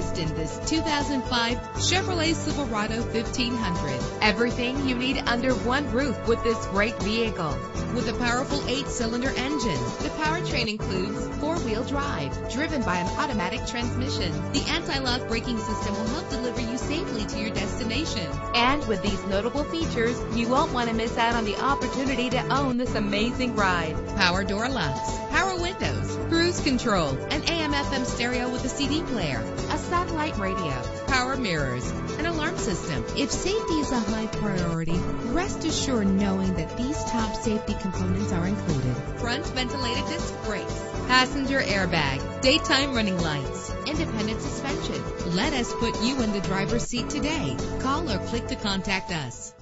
interest in this 2005 Chevrolet Silverado 1500. Everything you need under one roof with this great vehicle. With a powerful 8-cylinder engine, the powertrain includes four-wheel drive, driven by an automatic transmission. The anti-lock braking system will help deliver you safely to your destination. And with these notable features, you won't want to miss out on the opportunity to own this amazing ride. Power door locks, power windows, cruise control, an AM/FM stereo with a CD player, a satellite radio, power mirrors, an alarm system. If safety is a high priority, rest assured knowing that these top safety components are included: front ventilated disc brakes, passenger airbag, daytime running lights, independent suspension. Let us put you in the driver's seat today. Call or click to contact us.